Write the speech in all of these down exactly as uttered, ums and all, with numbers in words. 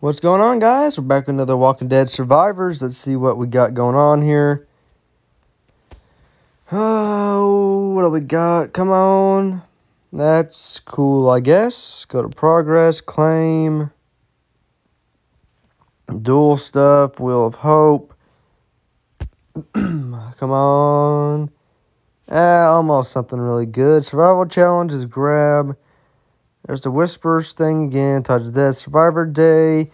What's going on, guys? We're back with another Walking Dead Survivors. Let's see what we got going on here. Oh, what do we got? Come on. That's cool, I guess. Go to progress, claim, dual stuff, Wheel of Hope. Come on. Ah, almost something really good. Survival challenges, grab. There's the Whispers thing again. Touch of Death. Survivor Day.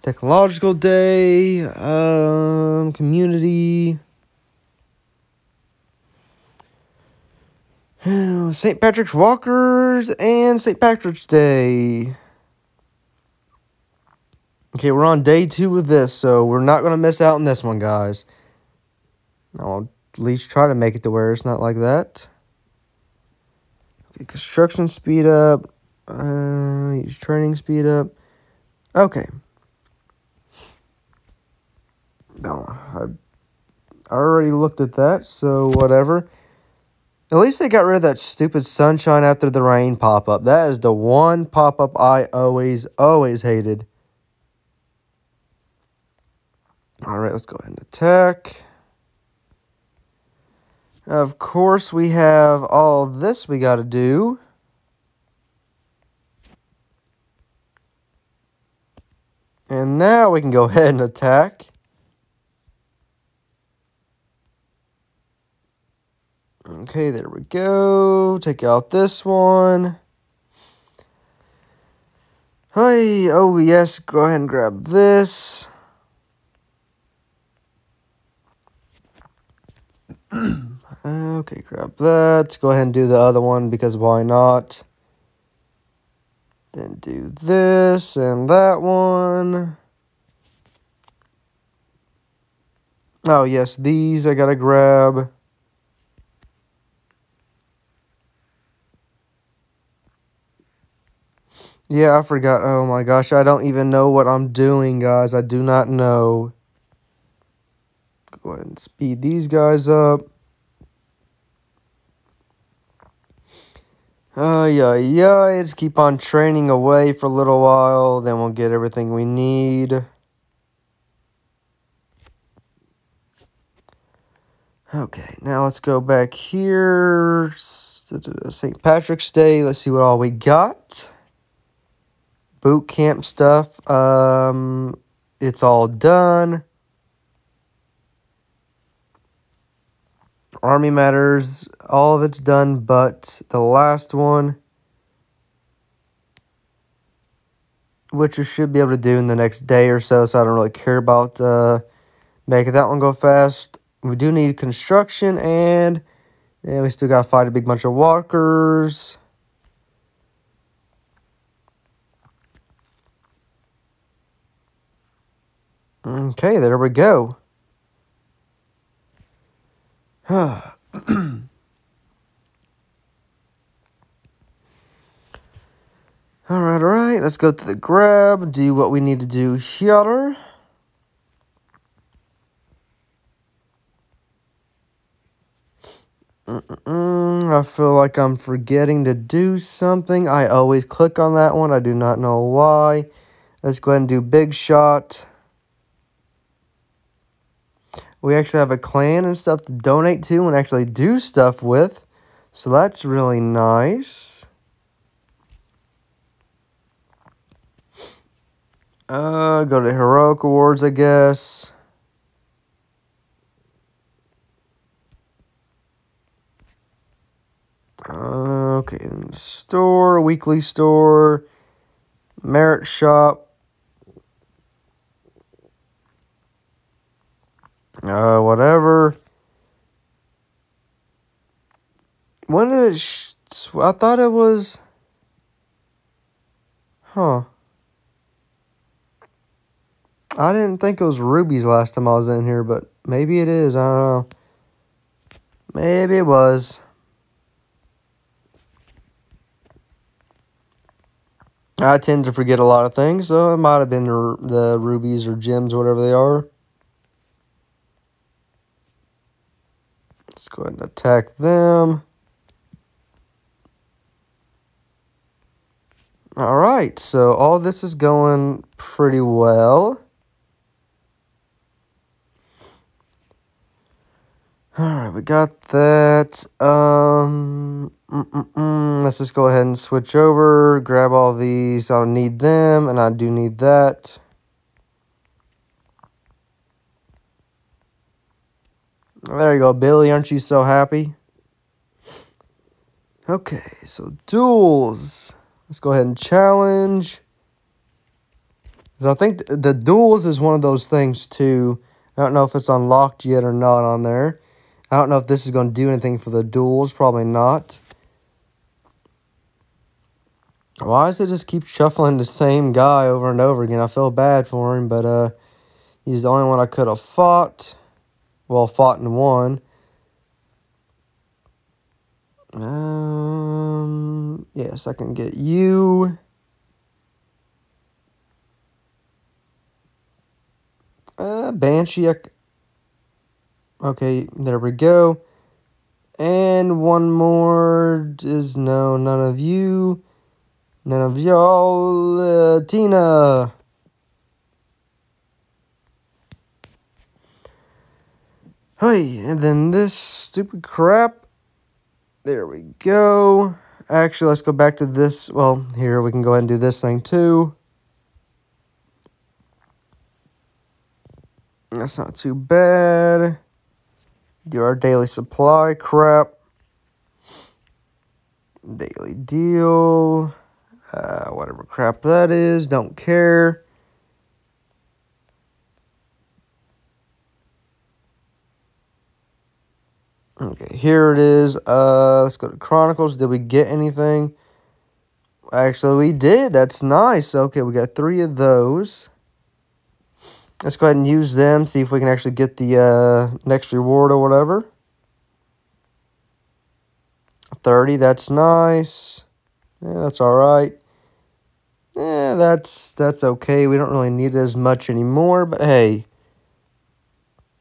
Technological Day. Um, community. Saint Patrick's Walkers and Saint Patrick's Day. Okay, we're on day two of this, so we're not going to miss out on this one, guys. I'll at least try to make it to where it's not like that. Okay, construction speed up. Uh, use training speed up. Okay. No, I, I already looked at that, so whatever. At least they got rid of that stupid sunshine after the rain pop-up. That is the one pop-up I always, always hated. Alright, let's go ahead and attack. Of course, we have all this we gotta do. And now we can go ahead and attack. Okay, there we go. Take out this one. Hi. Oh, yes. Go ahead and grab this. Okay, grab that. Go ahead and do the other one because why not? Then do this and that one. Oh, yes, these I gotta grab. Yeah, I forgot. Oh, my gosh, I don't even know what I'm doing, guys. I do not know. Go ahead and speed these guys up. Uh, yeah, yeah, let's keep on training away for a little while, then we'll get everything we need. Okay, now let's go back here, Saint Patrick's Day, let's see what all we got. Boot camp stuff, um, it's all done. Army matters, all of it's done, but the last one, which you should be able to do in the next day or so, so I don't really care about uh, making that one go fast. We do need construction, and then we still got to fight a big bunch of walkers. Okay, there we go. Alright, alright, let's go to the grab, do what we need to do here. Mm-mm-mm, I feel like I'm forgetting to do something. I always click on that one. I do not know why. Let's go ahead and do Big Shot. We actually have a clan and stuff to donate to and actually do stuff with. So that's really nice. Uh, go to Heroic Awards, I guess. Uh, okay, then store, weekly store, merit shop. Uh, whatever. When did it... Sh I thought it was... Huh. I didn't think it was rubies last time I was in here, but maybe it is. I don't know. Maybe it was. I tend to forget a lot of things, so it might have been the, the rubies or gems, whatever they are. Let's go ahead and attack them. All right, so all this is going pretty well. All right, we got that. Um, mm, mm, mm. Let's just go ahead and switch over, grab all these. I'll need them, and I do need that. There you go, Billy. Aren't you so happy? Okay, so duels. Let's go ahead and challenge. So I think the duels is one of those things, too. I don't know if it's unlocked yet or not on there. I don't know if this is going to do anything for the duels. Probably not. Why does it just keep shuffling the same guy over and over again? I feel bad for him, but uh, he's the only one I could have fought. Well, fought and won. Um, yes, I can get you. Uh, Banshee. I Okay, there we go. And one more is no, none of you. None of y'all. Uh, Tina. Hey, and then this stupid crap. There we go. Actually, let's go back to this. Well, here we can go ahead and do this thing too. That's not too bad. Do our daily supply crap. Daily deal. Uh, whatever crap that is. Don't care. Okay, here it is. Uh, let's go to Chronicles. Did we get anything? Actually, we did. That's nice. Okay, we got three of those. Let's go ahead and use them, see if we can actually get the uh, next reward or whatever. thirty, that's nice. Yeah, that's all right. Yeah, that's, that's okay. We don't really need it as much anymore, but hey,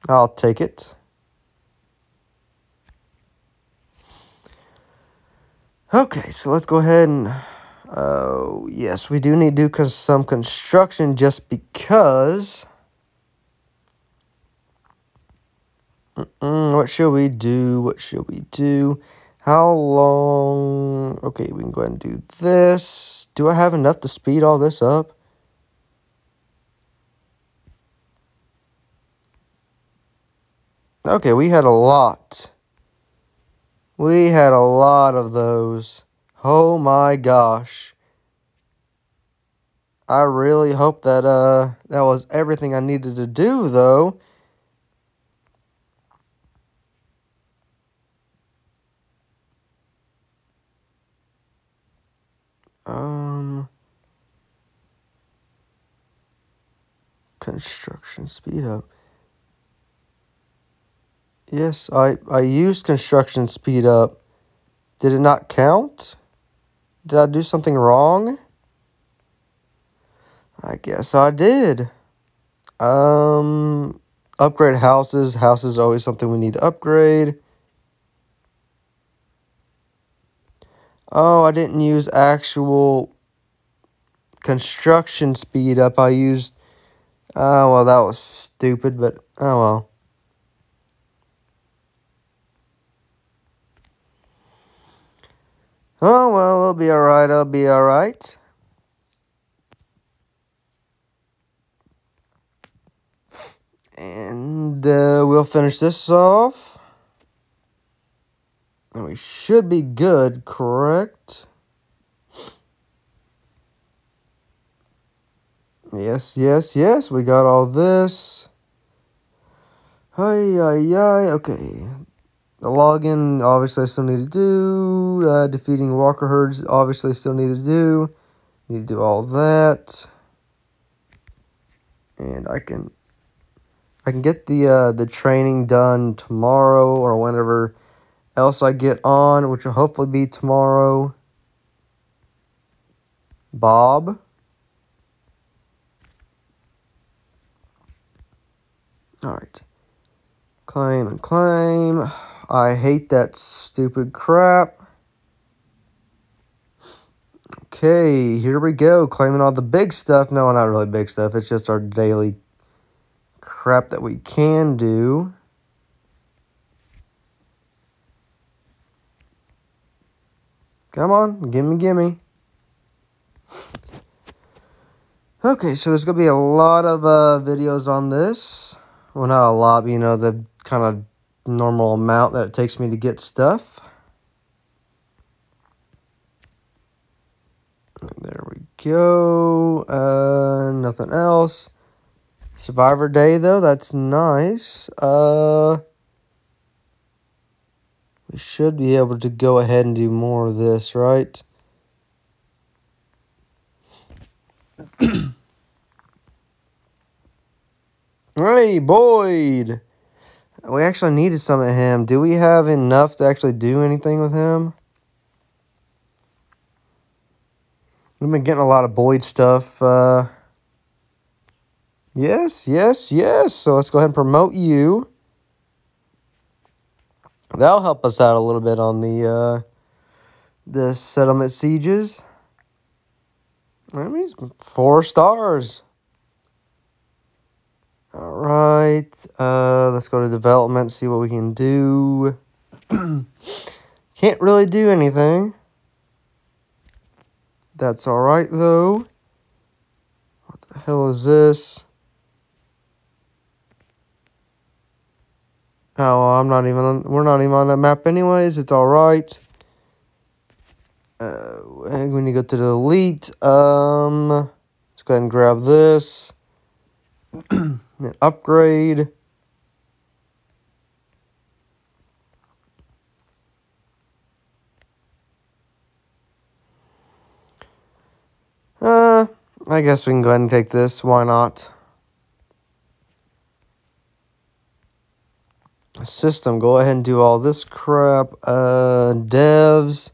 I'll take it. Okay, so let's go ahead and... Oh, uh, yes, we do need to do some construction just because... Mm-mm, what should we do? What should we do? How long? Okay, we can go ahead and do this. Do I have enough to speed all this up? Okay, we had a lot. We had a lot of those. Oh my gosh. I really hope that uh, that was everything I needed to do, though. Um, construction speed up. Yes, I, I used construction speed up. Did it not count? Did I do something wrong? I guess I did. Um, upgrade houses. Houses is always something we need to upgrade. Oh, I didn't use actual construction speed up. I used, oh, well, that was stupid, but oh, well. Oh, well, it'll be all right. It'll be all right. And uh, we'll finish this off. And we should be good, correct? Yes, yes, yes. We got all this. Hi, hi, hi. Okay. The login, obviously, I still need to do. Uh, defeating walker herds, obviously, I still need to do. Need to do all that. And I can, I can get the uh, the training done tomorrow or whenever else I get on, which will hopefully be tomorrow. Bob. All right. Claim and claim. I hate that stupid crap. Okay, here we go. Claiming all the big stuff. No, not really big stuff. It's just our daily crap that we can do. Come on, gimme, gimme. Okay, so there's going to be a lot of uh, videos on this. Well, not a lot, but you know, the kind of normal amount that it takes me to get stuff. There we go. Uh, nothing else. Survivor Day, though, that's nice. Uh... We should be able to go ahead and do more of this, right? Hey, Boyd! We actually needed some of him. Do we have enough to actually do anything with him? We've been getting a lot of Boyd stuff. Uh, yes, yes, yes. So let's go ahead and promote you. That'll help us out a little bit on the uh, the settlement sieges. That means four stars. All right. Uh, let's go to development, see what we can do. Can't really do anything. That's all right, though. What the hell is this? Oh, I'm not even on, we're not even on that map anyways. It's all right. Uh, we need to go to the elite. Um, let's go ahead and grab this. And upgrade. Uh, I guess we can go ahead and take this. Why not? System, go ahead and do all this crap. Uh, devs,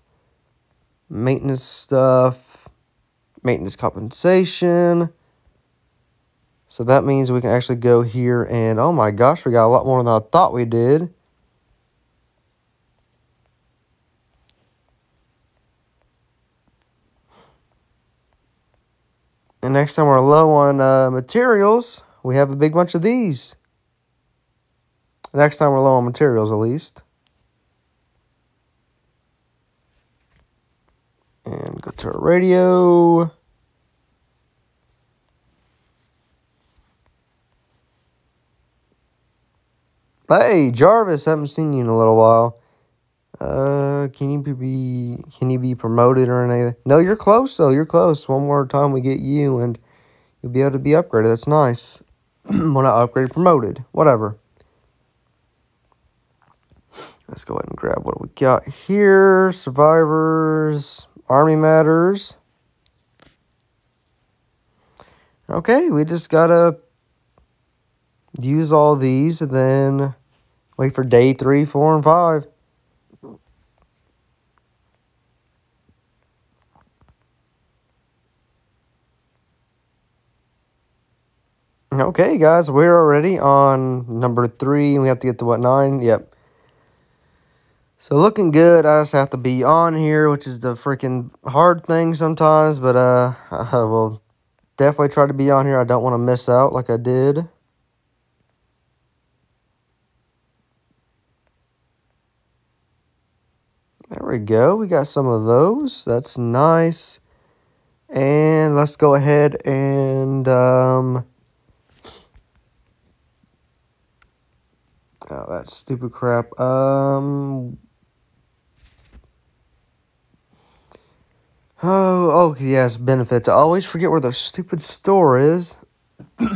maintenance stuff, maintenance compensation. So that means we can actually go here and, oh my gosh, we got a lot more than I thought we did. And next time we're low on uh, materials, we have a big bunch of these. Next time we're low on materials, at least. And go to our radio. Hey, Jarvis, haven't seen you in a little while. Uh, can you be can you be promoted or anything? No, you're close, though. You're close. One more time we get you, and you'll be able to be upgraded. That's nice. Well, not upgraded, promoted. Whatever. Let's go ahead and grab what we got here. Survivors, Army Matters. Okay, we just gotta use all these and then wait for day three, four, and five. Okay, guys, we're already on number three. We have to get to what, nine? Yep. So looking good, I just have to be on here, which is the freaking hard thing sometimes, but uh, I will definitely try to be on here. I don't want to miss out like I did. There we go. We got some of those. That's nice. And let's go ahead and... Um, oh, that's stupid crap. Um... Oh, oh, yes, benefits. I always forget where the stupid store is. Yeah,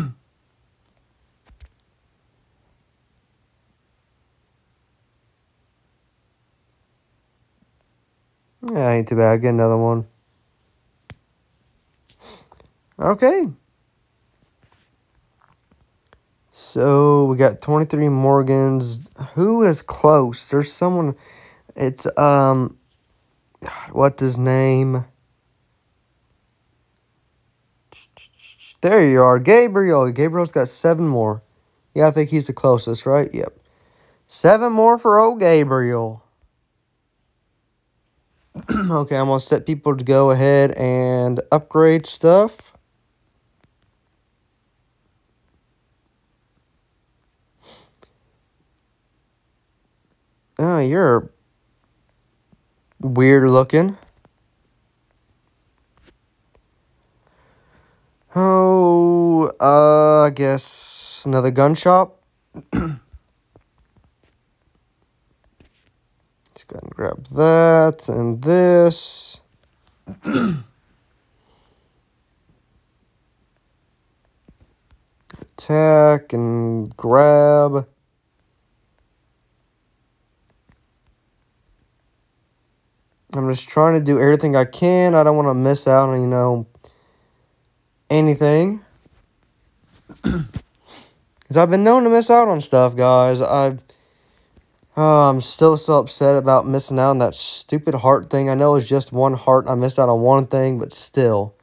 ain't too bad. Get another one. Okay. So, we got twenty-three Morgans. Who is close? There's someone... It's, um... what's his name? There you are, Gabriel. Gabriel's got seven more. Yeah, I think he's the closest, right? Yep. Seven more for old Gabriel. Okay, I'm going to set people to go ahead and upgrade stuff. Oh, you're weird looking. Oh, uh, I guess another gun shop. Let's go ahead and grab that and this. Attack and grab. I'm just trying to do everything I can. I don't want to miss out on, you know, anything. Because I've been known to miss out on stuff, guys. I, uh, I'm still so upset about missing out on that stupid heart thing. I know it's just one heart. I missed out on one thing, but still.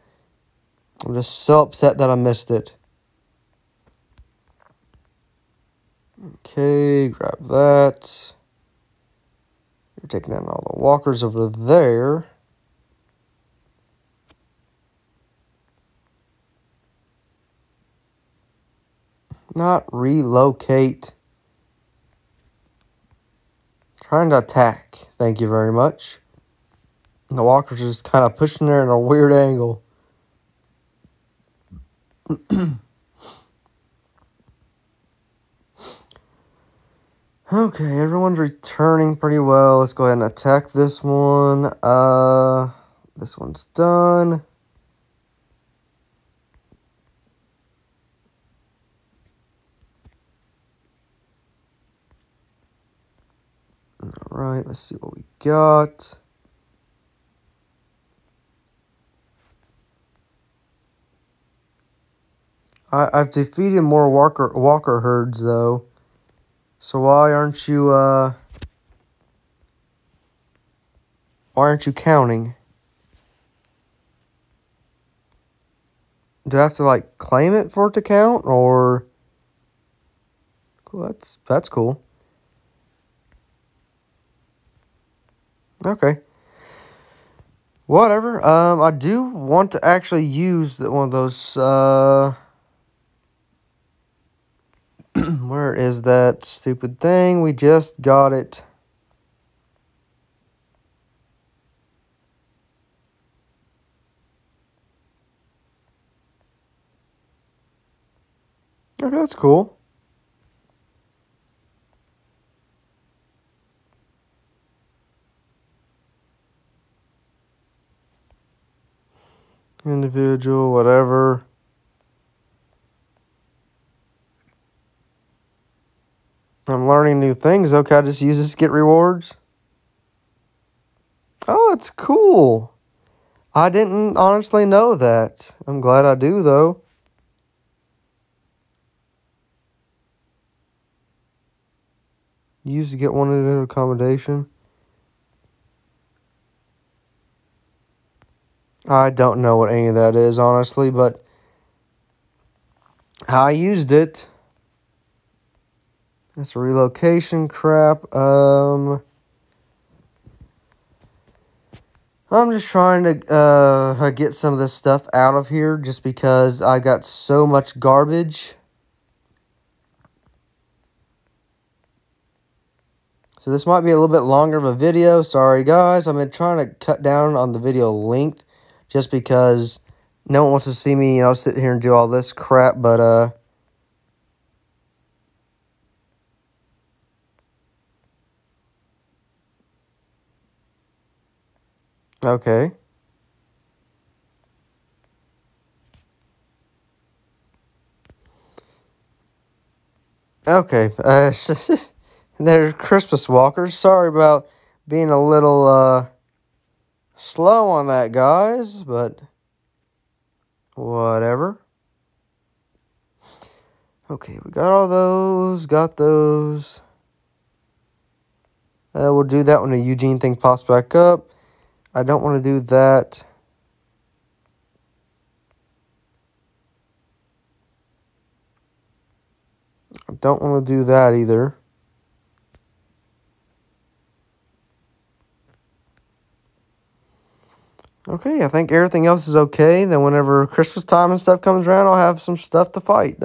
I'm just so upset that I missed it. Okay, grab that. You're taking down all the walkers over there. Not relocate. Trying to attack. Thank you very much. The walkers are just kind of pushing there in a weird angle. Okay, everyone's returning pretty well. Let's go ahead and attack this one. Uh, this one's done. Alright, let's see what we got. I, I've defeated more walker, walker herds, though. So why aren't you, uh, why aren't you counting? Do I have to, like, claim it for it to count, or? Cool, that's, that's cool. Okay. Whatever, um, I do want to actually use one of those, uh... Where is that stupid thing? We just got it. Okay, that's cool. Individual, whatever. I'm learning new things. Okay, I just use this to get rewards. Oh, that's cool. I didn't honestly know that. I'm glad I do, though. Use to get one at an accommodation. I don't know what any of that is, honestly, but I used it. That's a relocation crap. Um, I'm just trying to uh, get some of this stuff out of here just because I got so much garbage. So this might be a little bit longer of a video. Sorry, guys. I've been trying to cut down on the video length just because no one wants to see me, you know, sit here and do all this crap, but... uh. Okay. Okay. Uh, they're Christmas walkers. Sorry about being a little uh, slow on that, guys, but whatever. Okay, we got all those, got those. Uh, we'll do that when the Eugene thing pops back up. I don't want to do that. I don't want to do that either. Okay, I think everything else is okay. Then whenever Christmas time and stuff comes around, I'll have some stuff to fight,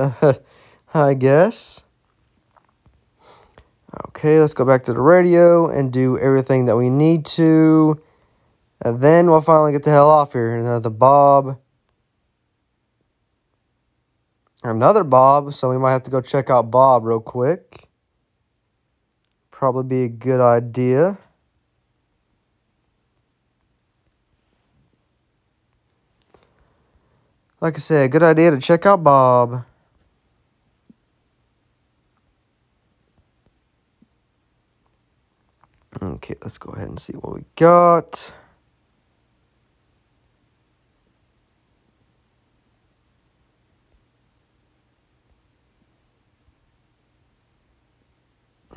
I guess. Okay, let's go back to the radio and do everything that we need to. And then we'll finally get the hell off here. Another Bob. Another Bob, so we might have to go check out Bob real quick. Probably be a good idea. Like I said, good idea to check out Bob. Okay, let's go ahead and see what we got.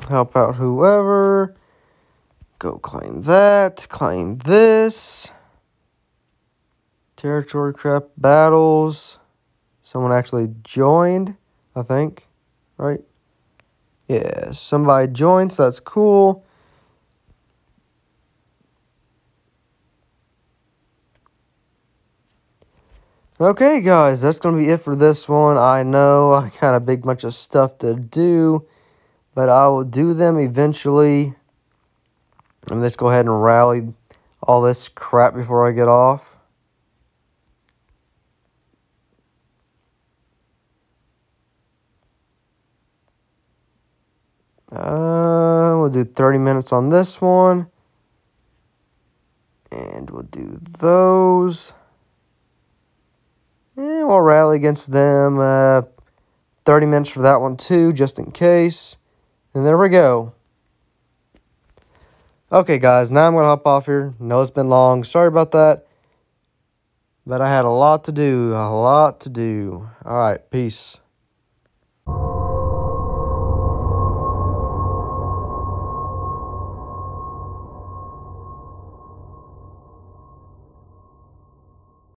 Help out whoever. Go claim that. Claim this. Territory crap battles. Someone actually joined, I think. Right? Yeah, somebody joined, so that's cool. Okay, guys, that's going to be it for this one. I know I got a big bunch of stuff to do, but I will do them eventually. And let's go ahead and rally all this crap before I get off. Uh, we'll do thirty minutes on this one. And we'll do those. And we'll rally against them. Uh, thirty minutes for that one too, just in case. And there we go. Okay, guys, now I'm going to hop off here. No, it's been long. Sorry about that. But I had a lot to do. A lot to do. All right, peace.